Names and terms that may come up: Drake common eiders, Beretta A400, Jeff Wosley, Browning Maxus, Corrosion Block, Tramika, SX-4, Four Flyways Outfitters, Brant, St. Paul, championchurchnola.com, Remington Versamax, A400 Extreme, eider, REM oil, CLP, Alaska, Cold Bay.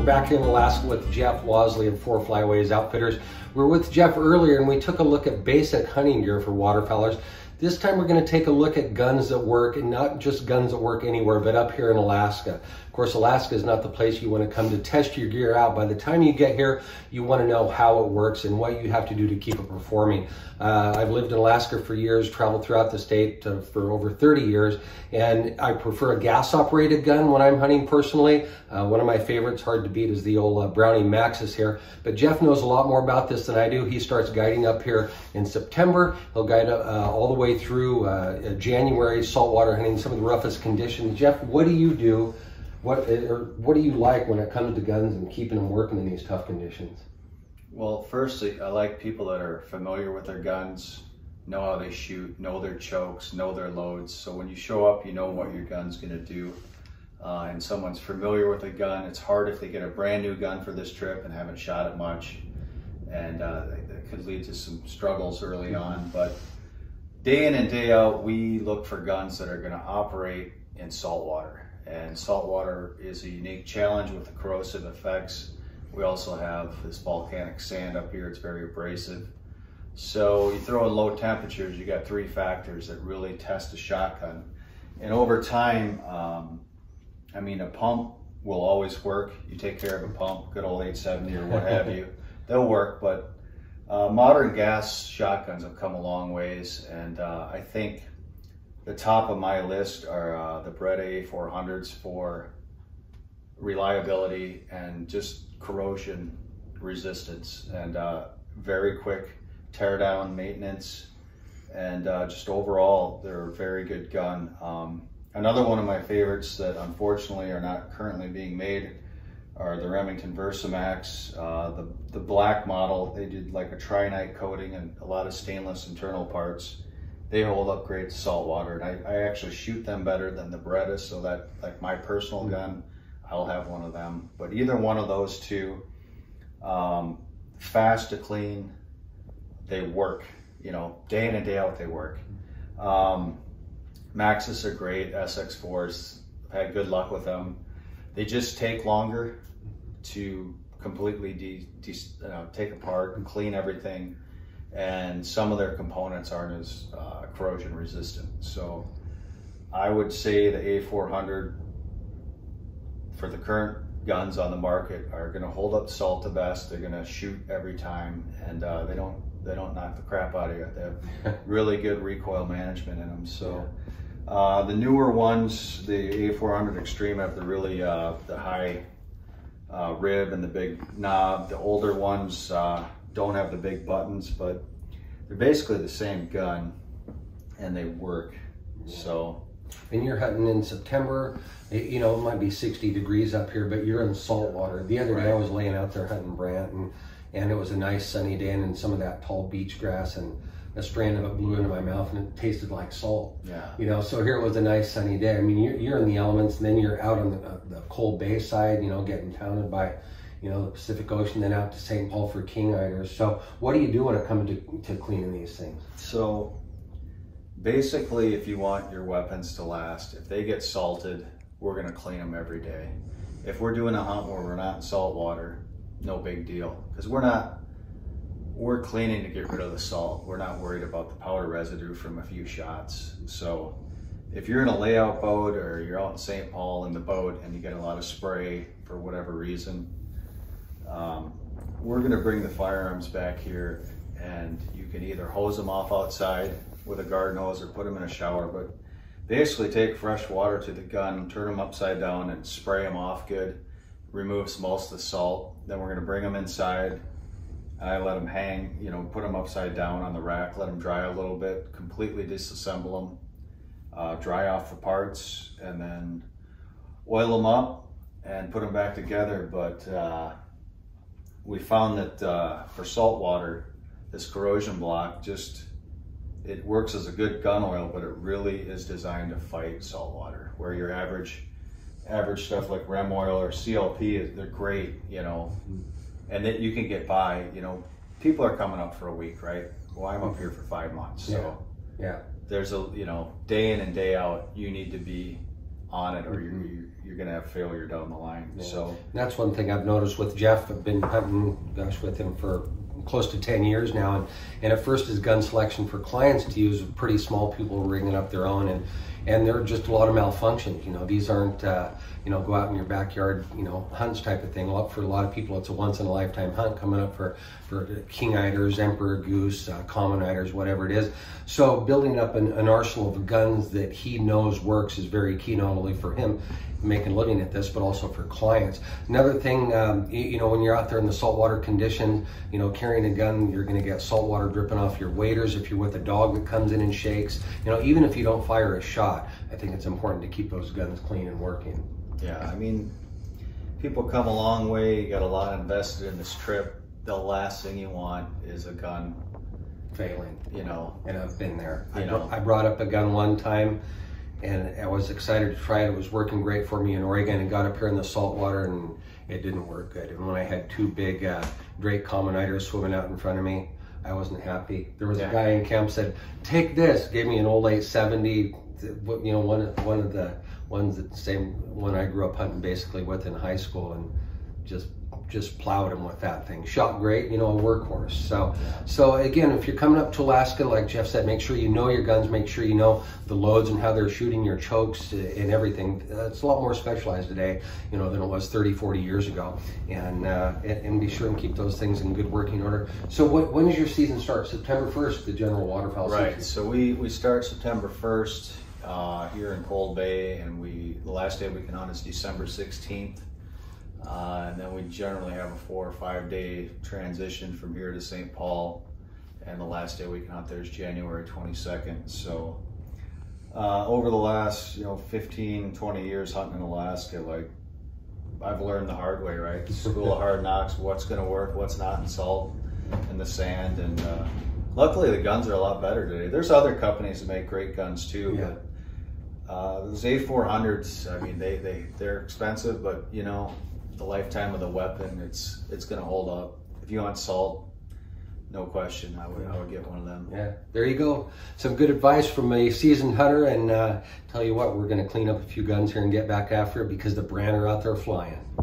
We're back here in Alaska with Jeff Wosley and Four Flyways Outfitters. We were with Jeff earlier and we took a look at basic hunting gear for waterfowlers. This time we're going to take a look at guns that work, and not just guns that work anywhere, but up here in Alaska. Of course, Alaska is not the place you want to come to test your gear out. By the time you get here, you want to know how it works and what you have to do to keep it performing. I've lived in Alaska for years, traveled throughout the state for over 30 years, and I prefer a gas-operated gun when I'm hunting personally. One of my favorites, hard to beat, is the old Browning Maxus here. But Jeff knows a lot more about this than I do. He starts guiding up here in September. He'll guide all the way through January, saltwater hunting, some of the roughest conditions. Jeff, what do you do? What do you like when it comes to guns and keeping them working in these tough conditions? Well, firstly, I like people that are familiar with their guns, know how they shoot, know their chokes, know their loads. So when you show up, you know what your gun's going to do. And someone's familiar with a gun. It's hard if they get a brand new gun for this trip and haven't shot it much, and that could lead to some struggles early on. But day in and day out, we look for guns that are going to operate in salt water. And salt water is a unique challenge with the corrosive effects. We also have this volcanic sand up here. It's very abrasive. So you throw in low temperatures, you got three factors that really test a shotgun. And over time, I mean, a pump will always work. You take care of a pump, good old 870 or what have you, they'll work. But modern gas shotguns have come a long ways, and I think the top of my list are the Beretta A400s for reliability and just corrosion resistance, and very quick teardown maintenance, and just overall they're a very good gun. Another one of my favorites that unfortunately are not currently being made are the Remington Versamax, the black model. They did like a tri-nite coating and a lot of stainless internal parts. They hold up great to salt water, and I actually shoot them better than the Beretta, so that, like my personal gun, I'll have one of them. But either one of those two, fast to clean, they work. You know, day in and day out, they work. Maxus are great, SX-4s, I've had good luck with them. They just take longer to completely take apart and clean everything, and some of their components aren't as corrosion resistant. So I would say the A400 for the current guns on the market are going to hold up salt the best. They're going to shoot every time, and they don't knock the crap out of you. They have really good recoil management in them. So. Yeah. The newer ones, the A400 Extreme, have the really the high rib and the big knob. The older ones don't have the big buttons, but they're basically the same gun, and they work. So. And you're hunting in September, you know, it might be 60 degrees up here, but you're in salt water. The other day I was laying out there hunting Brant, and it was a nice sunny day, and some of that tall beach grass, and a strand of it blew into my mouth, and it tasted like salt. Yeah. You know, so here it was a nice sunny day. I mean, you're in the elements, and then you're out on the Cold Bay side, you know, getting pounded by, you know, the Pacific Ocean, then out to St. Paul for king eiders. So what do you do when it comes to cleaning these things? So basically, if you want your weapons to last, if they get salted, we're going to clean them every day. If we're doing a hunt where we're not in salt water, no big deal, because we're cleaning to get rid of the salt. We're not worried about the powder residue from a few shots. So if you're in a layout boat or you're out in St. Paul in the boat and you get a lot of spray for whatever reason, we're gonna bring the firearms back here, and you can either hose them off outside with a garden hose or put them in a shower, but basically take fresh water to the gun, turn them upside down and spray them off good, removes most of the salt. Then we're gonna bring them inside. I let them hang, you know, put them upside down on the rack, let them dry a little bit, completely disassemble them, dry off the parts, and then oil them up and put them back together. But we found that for salt water, this corrosion block just, it works as a good gun oil, but it really is designed to fight salt water, where your average stuff like REM oil or CLP, they're great, you know. And that you can get by, you know, people are coming up for a week, right? Well, I'm up here for 5 months, so yeah. There's a, you know, day in and day out, you need to be on it, or mm-hmm. you're, you're going to have failure down the line. Yeah. So that's one thing I've noticed with Jeff. I've been hunting, gosh, with him for close to 10 years now, and at first his gun selection for clients to use, pretty small people were ringing up their own, and there are just a lot of malfunctions. You know, these aren't you know, go out in your backyard, you know, hunts type of thing. For a lot of people, it's a once in a lifetime hunt coming up for king eiders, emperor goose, common eiders, whatever it is. So building up an arsenal of guns that he knows works is very key, not only for him making a living at this, but also for clients. Another thing, you know, when you're out there in the saltwater condition, you know, carrying a gun, you're going to get salt water dripping off your waders. If you're with a dog that comes in and shakes, you know, even if you don't fire a shot, I think it's important to keep those guns clean and working. Yeah, I mean, people come a long way, got a lot invested in this trip. The last thing you want is a gun failing, you know. And I've been there. I brought up a gun one time, and I was excited to try it. It was working great for me in Oregon, and got up here in the salt water, and it didn't work good. And when I had two big Drake common eiders swimming out in front of me, I wasn't happy. There was a guy in camp said, "Take this." Gave me an old 870, you know, one of the ones that same one I grew up hunting basically with in high school, and just plowed him with that thing. Shot great, you know, a workhorse. So again, if you're coming up to Alaska, like Jeff said, make sure you know your guns, make sure you know the loads and how they're shooting, your chokes and everything. It's a lot more specialized today, you know, than it was 30, 40 years ago. And be sure and keep those things in good working order. So when does your season start? September 1st, the general waterfowl season. Right, so we start September 1st here in Cold Bay, and the last day we can hunt is December 16th. And then we generally have a 4 or 5 day transition from here to St. Paul, and the last day we can hunt there is January 22nd. So over the last, you know, 15, 20 years hunting in Alaska, like, I've learned the hard way, right? School of hard knocks, what's going to work, what's not in salt and the sand. And luckily the guns are a lot better today. There's other companies that make great guns too. Yeah. But those A400s, I mean, they're expensive, but, you know, the lifetime of the weapon, it's gonna hold up. If you want salt, no question, I would get one of them. Yeah, there you go. Some good advice from a seasoned hunter, and tell you what, we're gonna clean up a few guns here and get back after it, because the Brant are out there flying.